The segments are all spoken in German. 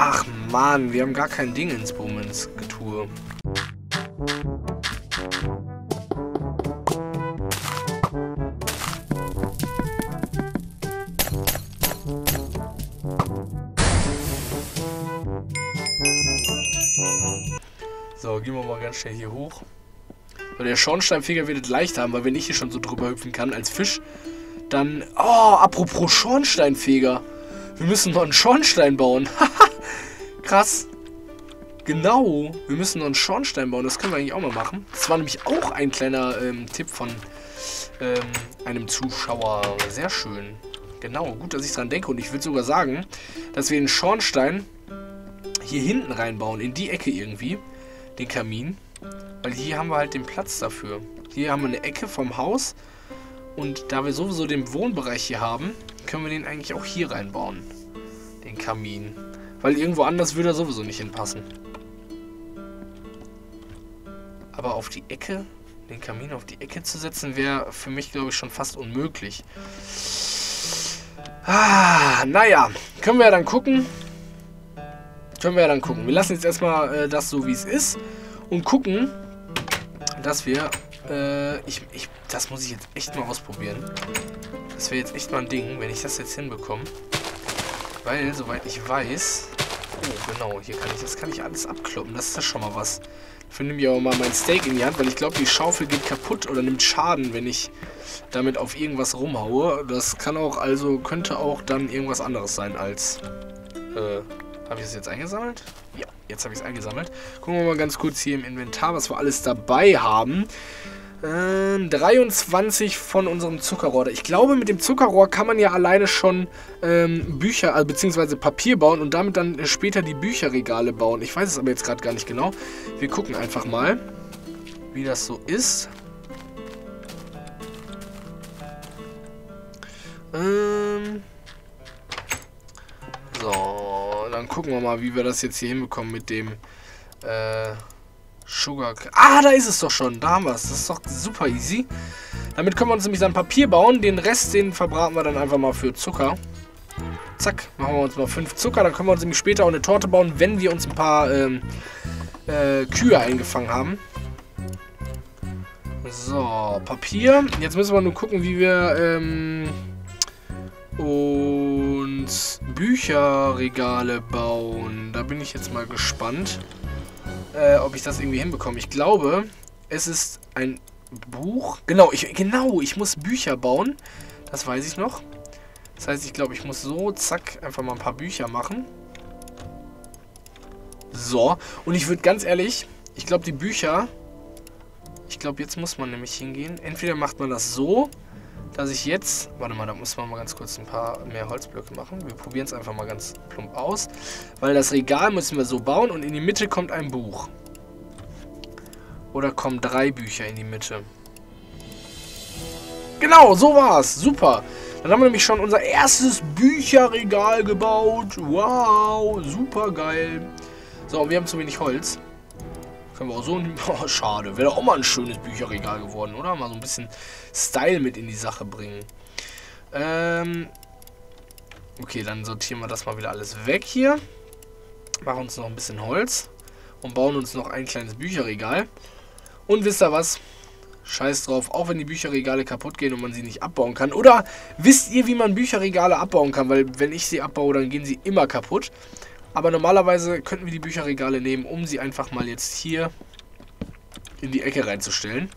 Ach man, wir haben gar kein Ding ins Bummens getue. So, gehen wir mal ganz schnell hier hoch. So, der Schornsteinfeger wird es leicht haben, weil wenn ich hier schon so drüber hüpfen kann als Fisch, dann... Oh, apropos Schornsteinfeger. Wir müssen noch einen Schornstein bauen. Haha, krass. Genau, wir müssen noch einen Schornstein bauen. Das können wir eigentlich auch mal machen. Das war nämlich auch ein kleiner Tipp von einem Zuschauer. Sehr schön. Genau, gut, dass ich dran denke. Und ich würde sogar sagen, dass wir den Schornstein hier hinten reinbauen. In die Ecke irgendwie. Den Kamin. Weil hier haben wir halt den Platz dafür. Hier haben wir eine Ecke vom Haus. Und da wir sowieso den Wohnbereich hier haben, können wir den eigentlich auch hier reinbauen. Den Kamin. Weil irgendwo anders würde er sowieso nicht hinpassen. Aber auf die Ecke, den Kamin auf die Ecke zu setzen, wäre für mich, glaube ich, schon fast unmöglich. Ah, naja, können wir ja dann gucken. Können wir ja dann gucken. Wir lassen jetzt erstmal das so, wie es ist. Und gucken, dass wir... das muss ich jetzt echt mal ausprobieren. Das wäre jetzt echt mal ein Ding, wenn ich das jetzt hinbekomme. Weil, soweit ich weiß... Oh, genau, hier kann ich... Das kann ich alles abkloppen. Das ist ja schon mal was. Dafür nehme ich aber mal mein Steak in die Hand, weil ich glaube, die Schaufel geht kaputt oder nimmt Schaden, wenn ich damit auf irgendwas rumhaue. Das kann auch... Also könnte auch dann irgendwas anderes sein als... Habe ich es jetzt eingesammelt? Ja, jetzt habe ich es eingesammelt. Gucken wir mal ganz kurz hier im Inventar, was wir alles dabei haben. 23 von unserem Zuckerrohr. Ich glaube, mit dem Zuckerrohr kann man ja alleine schon Bücher, also beziehungsweise Papier bauen und damit dann später die Bücherregale bauen. Ich weiß es aber jetzt gerade gar nicht genau. Wir gucken einfach mal, wie das so ist. So, dann gucken wir mal, wie wir das jetzt hier hinbekommen mit dem... Sugar... Ah, da ist es doch schon. Da haben wir es. Das ist doch super easy. Damit können wir uns nämlich dann Papier bauen. Den Rest, den verbraten wir dann einfach mal für Zucker. Zack, machen wir uns mal 5 Zucker. Dann können wir uns nämlich später auch eine Torte bauen, wenn wir uns ein paar Kühe eingefangen haben. So, Papier. Jetzt müssen wir nur gucken, wie wir uns Bücherregale bauen. Da bin ich jetzt mal gespannt. Ob ich das irgendwie hinbekomme. Ich glaube, es ist ein Buch. Genau, ich muss Bücher bauen. Das weiß ich noch. Das heißt, ich glaube, ich muss so, zack, einfach mal ein paar Bücher machen. So. Und ich würde ganz ehrlich, ich glaube, die Bücher... Ich glaube, jetzt muss man nämlich hingehen. Entweder macht man das so, dass ich jetzt... Warte mal, da muss man mal ganz kurz ein paar mehr Holzblöcke machen. Wir probieren es einfach mal ganz plump aus. Weil das Regal müssen wir so bauen und in die Mitte kommt ein Buch. Oder kommen 3 Bücher in die Mitte. Genau, so war's. Super. Dann haben wir nämlich schon unser erstes Bücherregal gebaut. Wow, super geil. So, und wir haben zu wenig Holz. Können wir auch so... Oh, schade. Wäre doch auch mal ein schönes Bücherregal geworden, oder? Mal so ein bisschen Style mit in die Sache bringen. Okay, dann sortieren wir das mal wieder alles weg hier. Machen uns noch ein bisschen Holz. Und bauen uns noch ein kleines Bücherregal. Und wisst ihr was? Scheiß drauf. Auch wenn die Bücherregale kaputt gehen und man sie nicht abbauen kann. Oder wisst ihr, wie man Bücherregale abbauen kann? Weil wenn ich sie abbaue, dann gehen sie immer kaputt. Aber normalerweise könnten wir die Bücherregale nehmen, um sie einfach mal jetzt hier in die Ecke reinzustellen.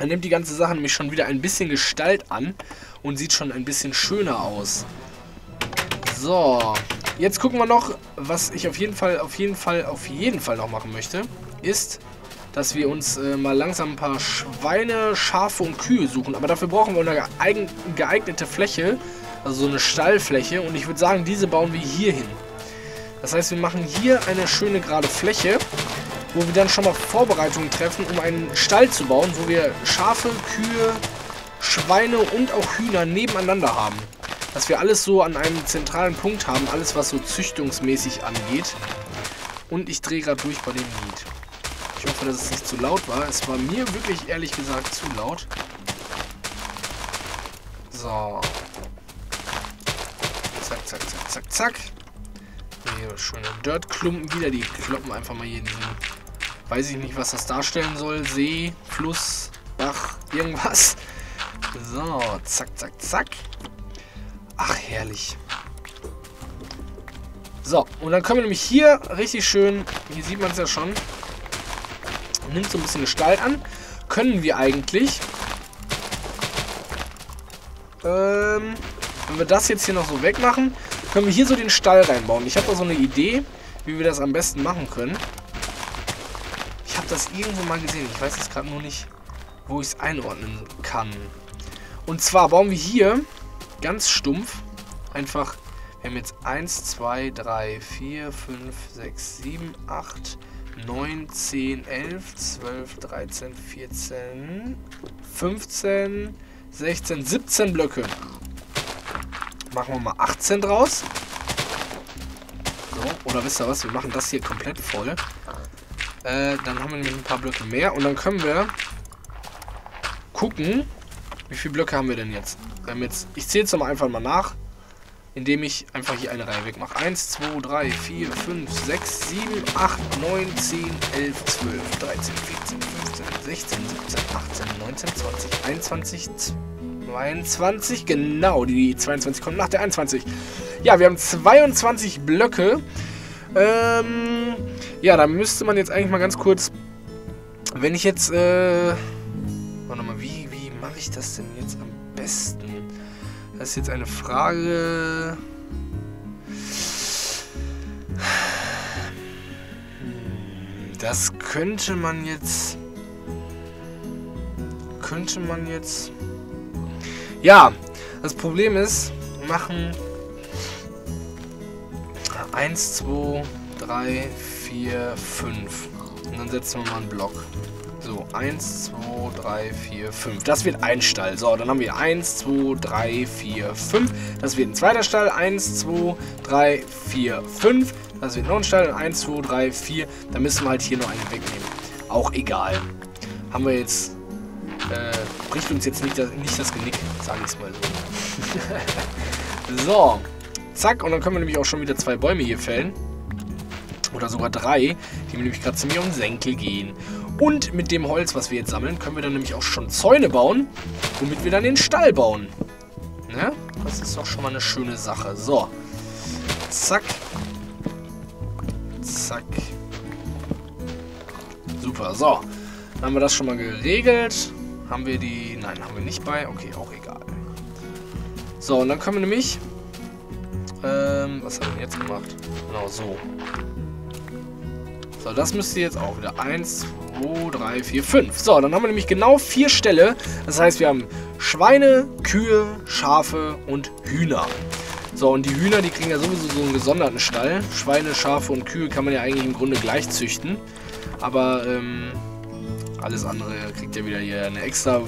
Dann nimmt die ganze Sache nämlich schon wieder ein bisschen Gestalt an und sieht schon ein bisschen schöner aus. So, jetzt gucken wir noch, was ich auf jeden Fall noch machen möchte, ist, dass wir uns mal langsam ein paar Schweine, Schafe und Kühe suchen. Aber dafür brauchen wir eine geeignete Fläche, also so eine Stallfläche. Und ich würde sagen, diese bauen wir hier hin. Das heißt, wir machen hier eine schöne gerade Fläche, wo wir dann schon mal Vorbereitungen treffen, um einen Stall zu bauen, wo wir Schafe, Kühe, Schweine und auch Hühner nebeneinander haben. Dass wir alles so an einem zentralen Punkt haben, alles was so züchtungsmäßig angeht. Und ich drehe gerade durch bei dem Lied. Ich hoffe, dass es nicht zu laut war. Es war mir wirklich ehrlich gesagt zu laut. So. Zack, zack, zack, zack, zack. hier schöne Dirtklumpen wieder. Die kloppen einfach mal hier in diesen, weiß ich nicht, was das darstellen soll. See, Fluss, Bach, irgendwas. So, zack, zack, zack. Ach, herrlich. So, und dann können wir nämlich hier richtig schön, hier sieht man es ja schon, nimmt so ein bisschen Gestalt an. Können wir eigentlich, wenn wir das jetzt hier noch so wegmachen, können wir hier so den Stall reinbauen. Ich habe da so eine Idee, wie wir das am besten machen können. Ich habe das irgendwo mal gesehen. Ich weiß jetzt gerade nur nicht, wo ich es einordnen kann. Und zwar bauen wir hier ganz stumpf einfach, wir haben jetzt 1, 2, 3, 4, 5, 6, 7, 8, 9, 10, 11, 12, 13, 14, 15, 16, 17 Blöcke. Machen wir mal 18 draus. So, oder wisst ihr was, wir machen das hier komplett voll. Dann haben wir nämlich ein paar Blöcke mehr. Und dann können wir gucken, wie viele Blöcke haben wir denn jetzt. Wir haben jetzt, ich zähle es mal einfach mal nach, indem ich einfach hier eine Reihe wegmache. 1, 2, 3, 4, 5, 6, 7, 8, 9, 10, 11, 12, 13, 14, 15, 16, 17, 18, 19, 20, 21, 22, genau, die 22 kommt nach der 21. Ja, wir haben 22 Blöcke. Ja, da müsste man jetzt eigentlich mal ganz kurz, wenn ich jetzt, warte mal, wie mache ich das denn jetzt am besten? Das ist jetzt eine Frage. Das könnte man jetzt. Ja, das Problem ist, wir machen 1, 2, 3, 4, 5. Und dann setzen wir mal einen Block. So, 1, 2, 3, 4, 5. Das wird ein Stall. So, dann haben wir 1, 2, 3, 4, 5. Das wird ein zweiter Stall. 1, 2, 3, 4, 5. Das wird noch ein Stall. Und 1, 2, 3, 4. Da müssen wir halt hier noch einen wegnehmen. Auch egal. Haben wir jetzt... bricht uns jetzt nicht das Genick. Sag ich es mal so. So. Zack. Und dann können wir nämlich auch schon wieder 2 Bäume hier fällen. Oder sogar 3. Die mir nämlich gerade ziemlich um den Senkel gehen. Und mit dem Holz, was wir jetzt sammeln, können wir dann nämlich auch schon Zäune bauen, womit wir dann den Stall bauen. Ne? Das ist doch schon mal eine schöne Sache. So. Zack. Zack. Super. So. Dann haben wir das schon mal geregelt. Haben wir die... Nein, haben wir nicht bei. Okay, auch egal. So, und dann können wir nämlich... was haben wir jetzt gemacht? Genau, so. So, das müsst ihr jetzt auch wieder. 1, 2, 3, 4, 5. So, dann haben wir nämlich genau 4 Ställe. Das heißt, wir haben Schweine, Kühe, Schafe und Hühner. So, und die Hühner, die kriegen ja sowieso so einen gesonderten Stall. Schweine, Schafe und Kühe kann man ja eigentlich im Grunde gleich züchten. Aber alles andere kriegt ja wieder hier eine extra...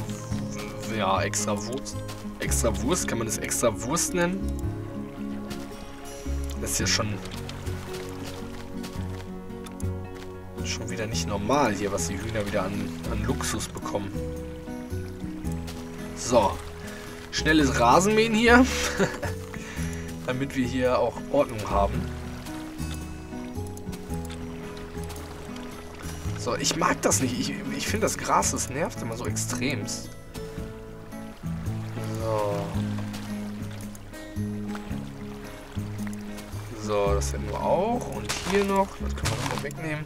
Ja, extra Wurst. Extra Wurst, kann man das extra Wurst nennen? Das ist ja schon... Schon wieder nicht normal hier, was die Hühner wieder an Luxus bekommen. So. Schnelles Rasenmähen hier. Damit wir hier auch Ordnung haben. So, ich mag das nicht. Ich finde das Gras, das nervt immer so extremst. So. So, das hätten wir auch. Und hier noch. Das können wir nochmal wegnehmen.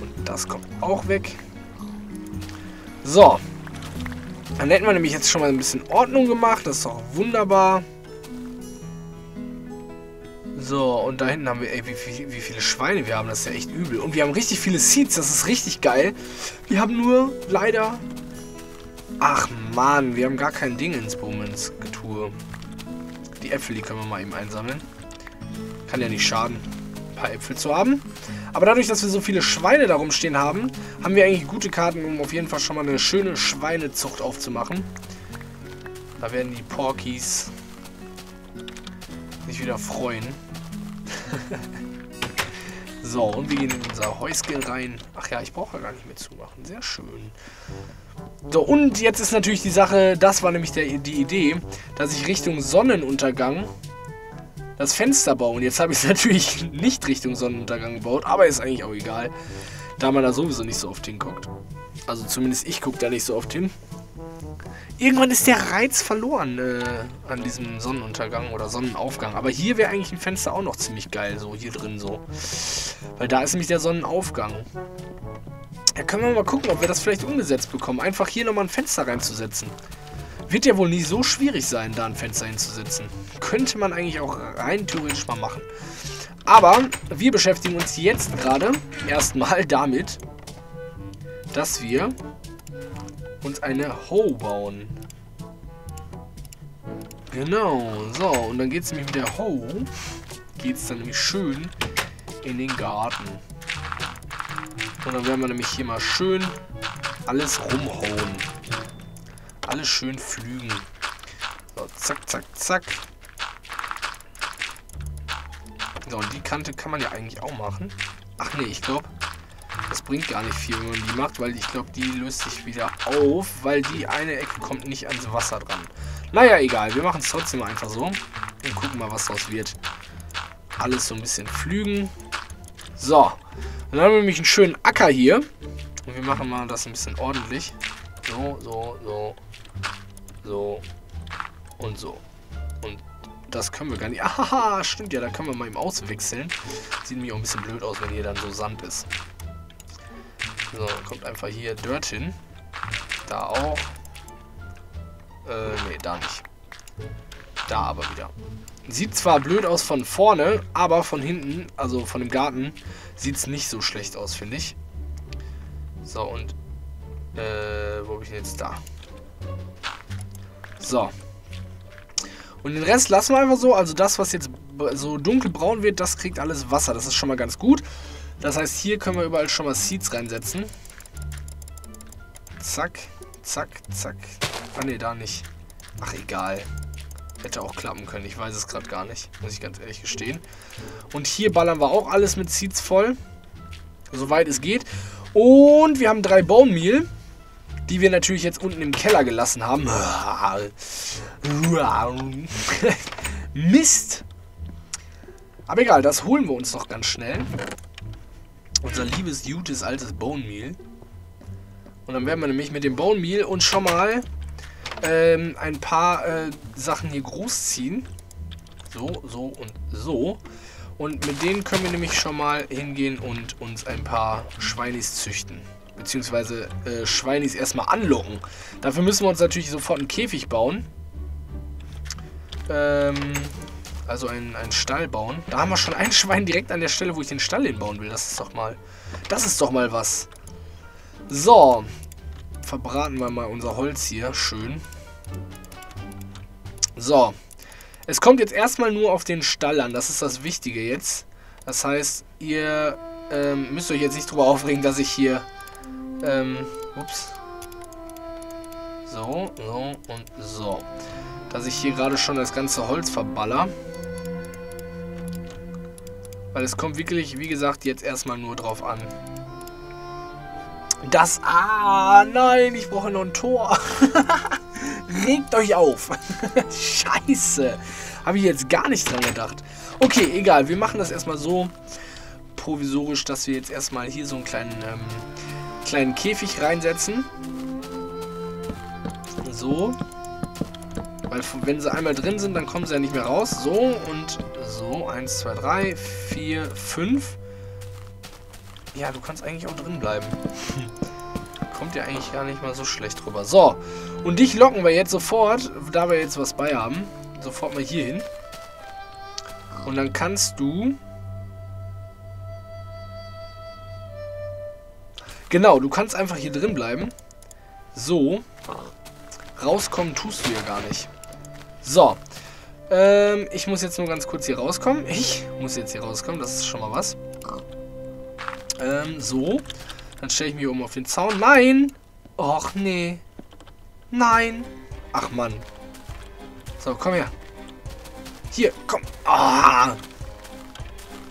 Und das kommt auch weg. So. Dann hätten wir nämlich jetzt schon mal ein bisschen Ordnung gemacht. Das ist doch wunderbar. So, und da hinten haben wir, ey, wie viele Schweine wir haben. Das ist ja echt übel. Und wir haben richtig viele Seeds. Das ist richtig geil. Wir haben nur, leider... Ach, Mann. Wir haben gar kein Ding ins Bummens-Getue. Die Äpfel, die können wir mal eben einsammeln. Kann ja nicht schaden, ein paar Äpfel zu haben. Aber dadurch, dass wir so viele Schweine da rumstehen haben, haben wir eigentlich gute Karten, um auf jeden Fall schon mal eine schöne Schweinezucht aufzumachen. Da werden die Porkies sich wieder freuen. So, und wir gehen in unser Häuschen rein. Ach ja, ich brauche ja gar nicht mehr zumachen. Sehr schön. So, und jetzt ist natürlich die Sache, das war nämlich die Idee, dass ich Richtung Sonnenuntergang das Fenster bauen. Jetzt habe ich es natürlich nicht Richtung Sonnenuntergang gebaut, aber ist eigentlich auch egal, da man da sowieso nicht so oft hinguckt. Also zumindest ich gucke da nicht so oft hin. Irgendwann ist der Reiz verloren an diesem Sonnenuntergang oder Sonnenaufgang. Aber hier wäre eigentlich ein Fenster auch noch ziemlich geil, so hier drin so. Weil da ist nämlich der Sonnenaufgang. Da können wir mal gucken, ob wir das vielleicht umgesetzt bekommen. Einfach hier nochmal ein Fenster reinzusetzen. Wird ja wohl nicht so schwierig sein, da ein Fenster hinzusetzen. Könnte man eigentlich auch rein theoretisch mal machen. Aber wir beschäftigen uns jetzt gerade erstmal damit, dass wir uns eine Hoe bauen. Genau, so. Und dann geht es nämlich mit der Hoe, geht es dann nämlich schön in den Garten. Und dann werden wir nämlich hier mal schön alles rumhauen. Alles schön pflügen. So, zack, zack, zack. So, und die Kante kann man ja eigentlich auch machen. Ach nee, ich glaube, das bringt gar nicht viel, wenn man die macht, weil ich glaube, die löst sich wieder auf, weil die eine Ecke kommt nicht ans Wasser dran. Naja, egal. Wir machen es trotzdem einfach so und gucken mal, was draus wird. Alles so ein bisschen pflügen. So. Und dann haben wir nämlich einen schönen Acker hier. Und wir machen mal das ein bisschen ordentlich. So, so, so. So. Und so. Und das können wir gar nicht. Aha, stimmt ja. Da können wir mal eben auswechseln. Sieht nämlich auch ein bisschen blöd aus, wenn hier dann so Sand ist. So, kommt einfach hier Dirt hin. Da auch. Nee, da nicht. Da aber wieder. Sieht zwar blöd aus von vorne, aber von hinten, also von dem Garten, sieht es nicht so schlecht aus, finde ich. So, und wo bin ich jetzt da? So. Und den Rest lassen wir einfach so. Also das, was jetzt so dunkelbraun wird, das kriegt alles Wasser. Das ist schon mal ganz gut. Das heißt, hier können wir überall schon mal Seeds reinsetzen. Zack, zack, zack. Ah ne, da nicht. Ach, egal. Hätte auch klappen können. Ich weiß es gerade gar nicht. Muss ich ganz ehrlich gestehen. Und hier ballern wir auch alles mit Seeds voll. Soweit es geht. Und wir haben 3 Bone Meal, die wir natürlich jetzt unten im Keller gelassen haben. Mist. Aber egal, das holen wir uns noch ganz schnell. Unser liebes, gutes, altes Bone Meal. Und dann werden wir nämlich mit dem Bone Meal uns schon mal ein paar Sachen hier großziehen. So, so und so. Und mit denen können wir nämlich schon mal hingehen und uns ein paar Schweinis züchten. Beziehungsweise Schweinis erstmal anlocken. Dafür müssen wir uns natürlich sofort einen Käfig bauen. Also einen Stall bauen. Da haben wir schon ein Schwein direkt an der Stelle, wo ich den Stall hinbauen will. Das ist doch mal was. So. Verbraten wir mal unser Holz hier. Schön. So. Es kommt jetzt erstmal nur auf den Stall an. Das ist das Wichtige jetzt. Das heißt, ihr müsst euch jetzt nicht drüber aufregen, dass ich hier... ups. So, so und so. Dass ich hier gerade schon das ganze Holz verballer. Weil es kommt wirklich, wie gesagt, jetzt erstmal nur drauf an. Das... Ah, nein, ich brauche noch ein Tor. Regt euch auf. Scheiße. Habe ich jetzt gar nicht dran gedacht. Okay, egal. Wir machen das erstmal so provisorisch, dass wir jetzt erstmal hier so einen kleinen Käfig reinsetzen. So. Weil wenn sie einmal drin sind, dann kommen sie ja nicht mehr raus. So und so. 1, 2, 3, 4, 5. Ja, du kannst eigentlich auch drin bleiben. Kommt ja eigentlich gar nicht mal so schlecht rüber. So. Und dich locken wir jetzt sofort, da wir jetzt was bei haben, sofort mal hier hin. Und dann kannst du... Genau, du kannst einfach hier drin bleiben. So. Rauskommen tust du ja gar nicht. So. Ich muss jetzt nur ganz kurz hier rauskommen. Das ist schon mal was. So. Dann stelle ich mich oben auf den Zaun. Nein! Och, nee. Nein. Ach, Mann. So, komm her. Hier, komm. Ah.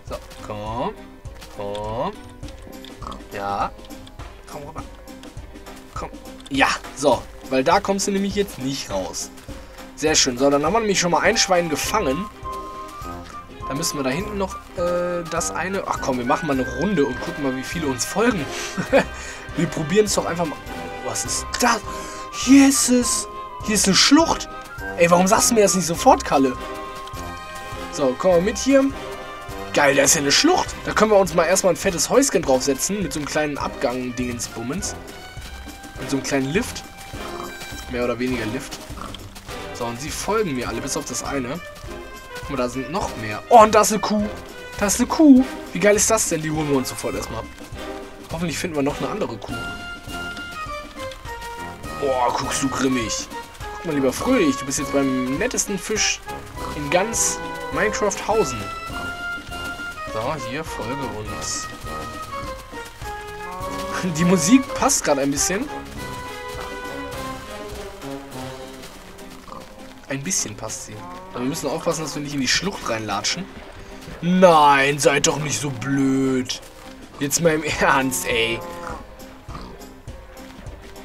So, komm. Komm. Ja. Komm rüber. Komm. Ja, so. Weil da kommst du nämlich jetzt nicht raus. Sehr schön. So, dann haben wir nämlich schon mal ein Schwein gefangen. Dann müssen wir da hinten noch das eine... Ach komm, wir machen mal eine Runde und gucken mal, wie viele uns folgen. Wir probieren es doch einfach mal... Was ist das? Hier ist es. Hier ist eine Schlucht. Ey, warum sagst du mir das nicht sofort, Kalle? So, komm mal mit hier. Geil, da ist ja eine Schlucht. Da können wir uns mal erstmal ein fettes Häuschen draufsetzen. Mit so einem kleinen Abgang-Dingensbummens. Mit so einem kleinen Lift. Mehr oder weniger Lift. So, und sie folgen mir alle, bis auf das eine. Guck mal, da sind noch mehr. Oh, und da ist eine Kuh. Da ist eine Kuh. Wie geil ist das denn? Die holen wir uns sofort erstmal ab. Hoffentlich finden wir noch eine andere Kuh. Oh, guckst du grimmig. Guck mal, lieber Fröhlich, du bist jetzt beim nettesten Fisch in ganz Minecraft-Hausen. So, hier, folge uns. Die Musik passt gerade ein bisschen. Ein bisschen passt sie. Aber wir müssen aufpassen, dass wir nicht in die Schlucht reinlatschen. Nein, seid doch nicht so blöd. Jetzt mal im Ernst, ey.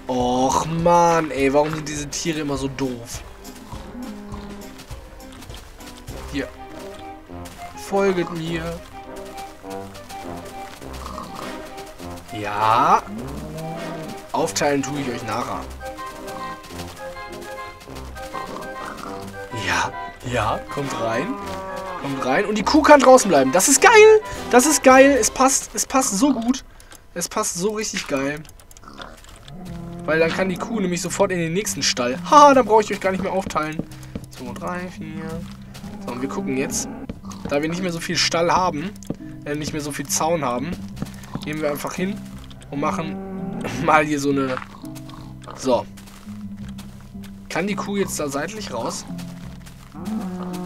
Och, Mann, ey. Warum sind diese Tiere immer so doof? Hier. Folget mir. Ja. Aufteilen tue ich euch nachher. Ja, kommt rein. Kommt rein. Und die Kuh kann draußen bleiben. Das ist geil. Das ist geil. Es passt so gut. Es passt so richtig geil. Weil dann kann die Kuh nämlich sofort in den nächsten Stall. Haha, dann brauche ich euch gar nicht mehr aufteilen. 2, 3, 4. So, und wir gucken jetzt. Da wir nicht mehr so viel Stall haben, nicht mehr so viel Zaun haben, gehen wir einfach hin und machen mal hier so eine... So. Kann die Kuh jetzt da seitlich raus?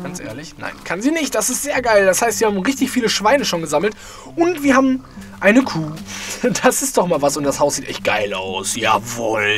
Ganz ehrlich, nein, kann sie nicht. Das ist sehr geil. Das heißt, wir haben richtig viele Schweine schon gesammelt. Und wir haben eine Kuh. Das ist doch mal was. Und das Haus sieht echt geil aus. Jawohl.